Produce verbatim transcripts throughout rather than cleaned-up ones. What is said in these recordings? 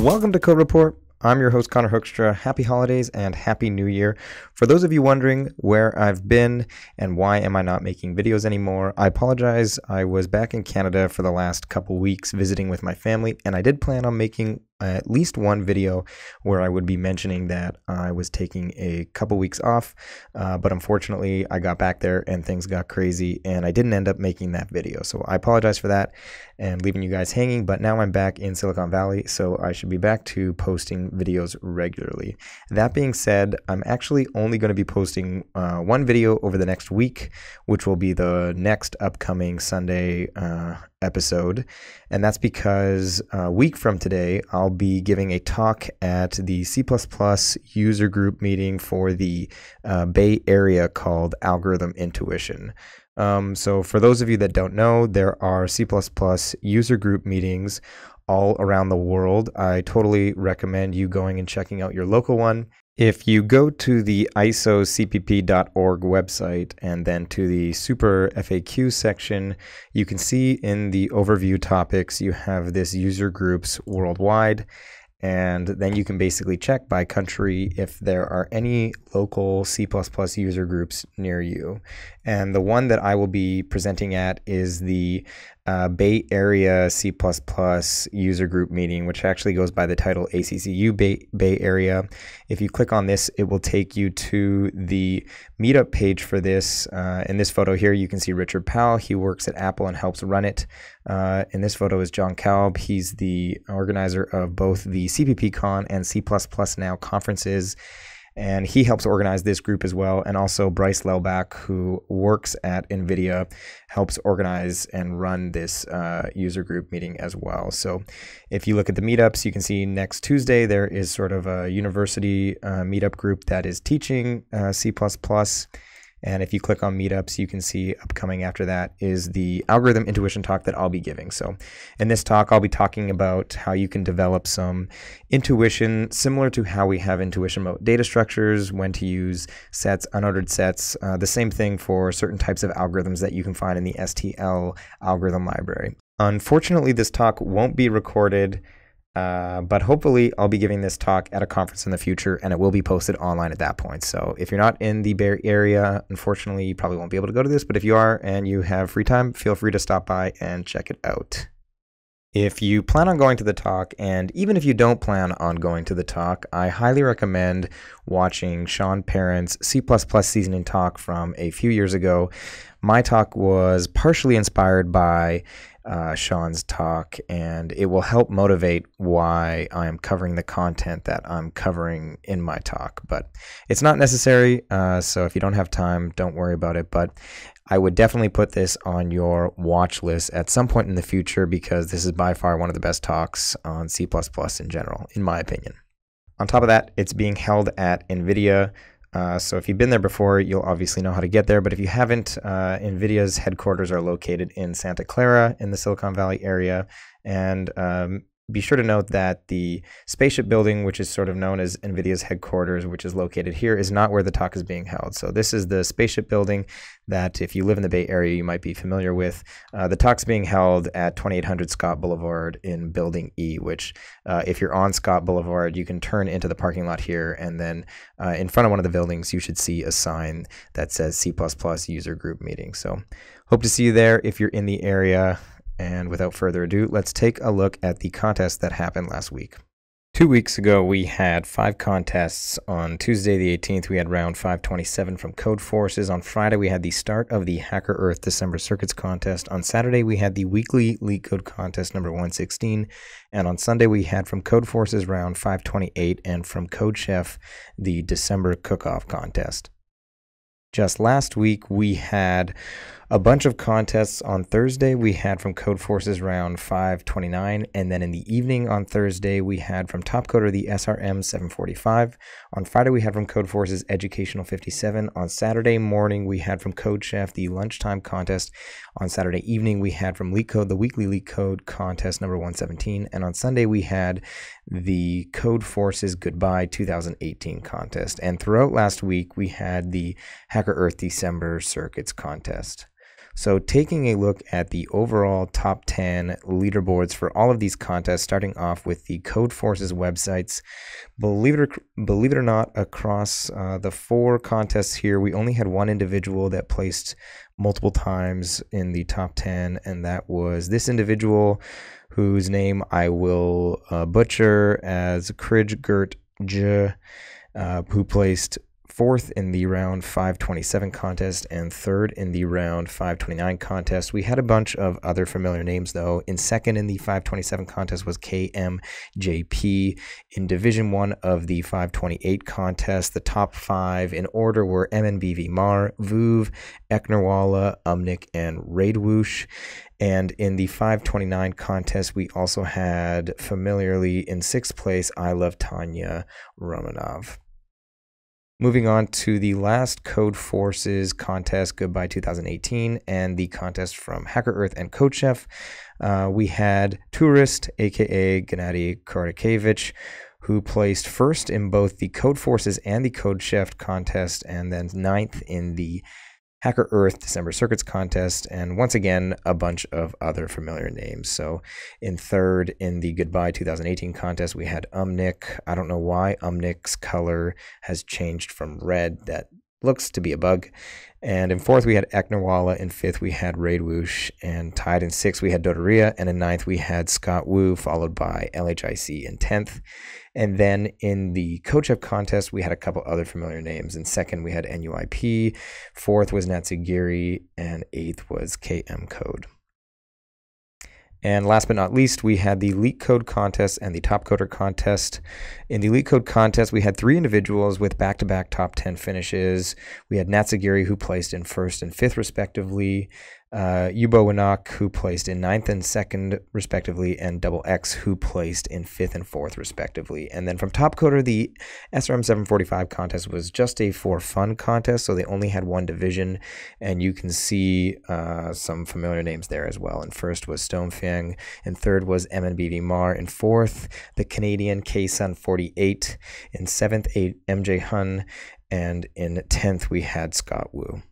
Welcome to Code Report. I'm your host, Connor Hoekstra. Happy holidays and happy new year. For those of you wondering where I've been and why am I not making videos anymore, I apologize. I was back in Canada for the last couple weeks visiting with my family, and I did plan on making at least one video where I would be mentioning that I was taking a couple weeks off, uh, but unfortunately I got back there and things got crazy and I didn't end up making that video. So I apologize for that and leaving you guys hanging, but now I'm back in Silicon Valley, so I should be back to posting videos regularly. That being said, I'm actually only going to be posting uh, one video over the next week, which will be the next upcoming Sunday uh, episode, and that's because a week from today I'll be giving a talk at the C plus plus user group meeting for the uh, Bay Area called Algorithm Intuition. Um, so for those of you that don't know, there are C plus plus user group meetings all around the world. I totally recommend you going and checking out your local one. If you go to the iso c p p dot org website and then to the Super F A Q section, you can see in the overview topics you have this user groups worldwide, and then you can basically check by country if there are any local C plus plus user groups near you. And the one that I will be presenting at is the Uh, Bay Area C plus plus user group meeting, which actually goes by the title A C C U Bay, Bay Area. If you click on this, it will take you to the meetup page for this. Uh, in this photo here, you can see Richard Powell. He works at Apple and helps run it. Uh, in this photo is John Kalb. He's the organizer of both the CppCon and C plus plus Now conferences, and he helps organize this group as well. And also Bryce Lelbach, who works at NVIDIA, helps organize and run this uh, user group meeting as well. So if you look at the meetups, you can see next Tuesday there is sort of a university uh, meetup group that is teaching uh, C plus plus. And if you click on meetups, you can see upcoming after that is the algorithm intuition talk that I'll be giving. So in this talk, I'll be talking about how you can develop some intuition similar to how we have intuition about data structures, when to use sets, unordered sets, uh, the same thing for certain types of algorithms that you can find in the S T L algorithm library. Unfortunately, this talk won't be recorded. Uh, but hopefully I'll be giving this talk at a conference in the future, and it will be posted online at that point. So if you're not in the Bay Area, unfortunately, you probably won't be able to go to this. But if you are and you have free time, feel free to stop by and check it out. If you plan on going to the talk, and even if you don't plan on going to the talk, I highly recommend watching Sean Parent's C plus plus seasoning talk from a few years ago. My talk was partially inspired by Uh, Sean's talk, and it will help motivate why I am covering the content that I'm covering in my talk. But it's not necessary, uh, so if you don't have time, don't worry about it. But I would definitely put this on your watch list at some point in the future, because this is by far one of the best talks on C plus plus in general, in my opinion. On top of that, it's being held at NVIDIA. Uh, so if you've been there before, you'll obviously know how to get there. But if you haven't, uh, NVIDIA's headquarters are located in Santa Clara in the Silicon Valley area. And um, be sure to note that the spaceship building, which is sort of known as NVIDIA's headquarters, which is located here, is not where the talk is being held. So this is the spaceship building that if you live in the Bay Area, you might be familiar with. Uh, the talk's being held at twenty-eight hundred Scott Boulevard in Building E, which uh, if you're on Scott Boulevard, you can turn into the parking lot here, and then uh, in front of one of the buildings, you should see a sign that says C plus plus user group meeting. So hope to see you there if you're in the area. And without further ado, let's take a look at the contest that happened last week. Two weeks ago, we had five contests. On Tuesday the eighteenth, we had round five twenty-seven from Codeforces. On Friday, we had the start of the Hacker Earth December Circuits contest. On Saturday, we had the weekly LeetCode contest number one sixteen. And on Sunday, we had from Codeforces round five twenty-eight and from CodeChef the December Cook-Off contest. Just last week, we had a bunch of contests on Thursday. We had from Codeforces round five twenty-nine, and then in the evening on Thursday we had from TopCoder the S R M seven forty-five. On Friday we had from Codeforces Educational fifty-seven. On Saturday morning we had from CodeChef the lunchtime contest. On Saturday evening we had from LeetCode the weekly LeetCode contest number one seventeen, and on Sunday we had the Codeforces Goodbye twenty eighteen contest. And throughout last week we had the Hacker Earth December circuits contest. So taking a look at the overall top ten leaderboards for all of these contests, starting off with the Codeforces websites, believe it or, believe it or not, across uh, the four contests here, we only had one individual that placed multiple times in the top ten, and that was this individual whose name I will uh, butcher as Krijgert J, uh, who placed fourth in the round five twenty-seven contest and third in the round five twenty-nine contest. We had a bunch of other familiar names though. In second in the five twenty-seven contest was K M J P. In division one of the five twenty-eight contest, the top five in order were M N B V Mar, Vuv, Ecnerwala, Umnik, and Raid Woosh. And in the five twenty-nine contest, we also had familiarly in sixth place, I Love Tanya Romanov. Moving on to the last Codeforces contest, Goodbye twenty eighteen, and the contest from Hacker Earth and CodeChef, uh, we had Tourist, aka Gennady Kordakevich, who placed first in both the Codeforces and the CodeChef contest, and then ninth in the Hacker Earth December circuits contest, and once again a bunch of other familiar names. So in third in the Goodbye twenty eighteen contest we had Umnik. I don't know why Umnik's color has changed from red. That looks to be a bug. And in fourth we had Ecnerwala. In fifth we had Raid Woosh, and tied in sixth we had Dodoria, and in ninth we had Scott Wu, followed by L H I C in tenth. And then in the CodeChef contest we had a couple other familiar names. In second we had N U I P, fourth was Natsugiri, and eighth was K M Code. And last but not least, we had the LeetCode contest and the TopCoder contest. In the LeetCode contest, we had three individuals with back-to-back top ten finishes. We had Natsugiri, who placed in first and fifth, respectively. Uh, Yubo Winak, who placed in ninth and second, respectively, and Double X, who placed in fifth and fourth, respectively. And then from TopCoder, the S R M seven forty-five contest was just a for-fun contest, so they only had one division, and you can see uh, some familiar names there as well. And first was Stonefiang, and third was M N B V Mar, and fourth, the Canadian K Sun forty-eight, in seventh, M J Hun, and in tenth, we had Scott Wu.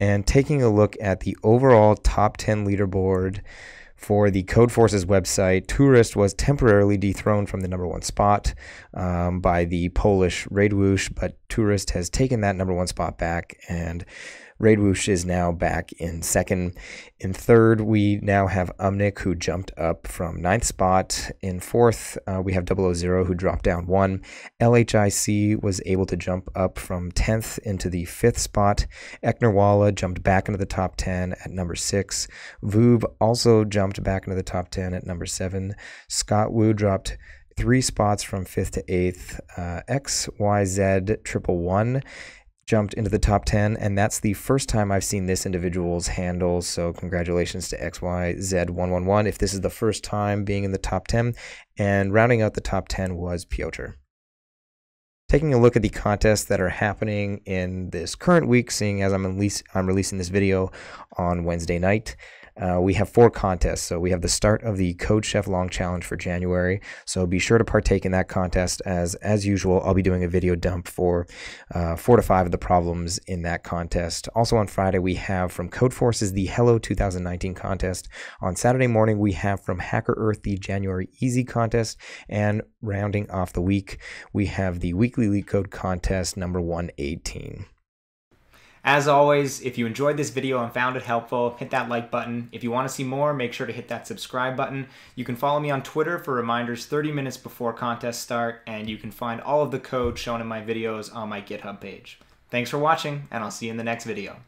And taking a look at the overall top ten leaderboard for the Codeforces website, Tourist was temporarily dethroned from the number one spot um, by the Polish Raid Woosh, but Tourist has taken that number one spot back, and Raid Woosh is now back in second. In third, we now have Umnik, who jumped up from ninth spot. In fourth, uh, we have double oh, who dropped down one. L H I C was able to jump up from tenth into the fifth spot. Ecnerwala jumped back into the top ten at number six. Voob also jumped back into the top ten at number seven. Scott Wu dropped three spots from fifth to eighth. Uh, X Y Z one one one jumped into the top ten, and that's the first time I've seen this individual's handle, so congratulations to X Y Z one one one if this is the first time being in the top ten. And rounding out the top ten was Piotr. Taking a look at the contests that are happening in this current week, seeing as I'm, release, I'm releasing this video on Wednesday night, Uh, we have four contests. So we have the start of the CodeChef Long Challenge for January. So be sure to partake in that contest. As as usual, I'll be doing a video dump for uh, four to five of the problems in that contest. Also on Friday, we have from Codeforces the Hello twenty nineteen contest. On Saturday morning, we have from Hacker Earth the January Easy contest. And rounding off the week, we have the weekly LeetCode contest number one eighteen. As always, if you enjoyed this video and found it helpful, hit that like button. If you want to see more, make sure to hit that subscribe button. You can follow me on Twitter for reminders thirty minutes before contests start, and you can find all of the code shown in my videos on my GitHub page. Thanks for watching, and I'll see you in the next video.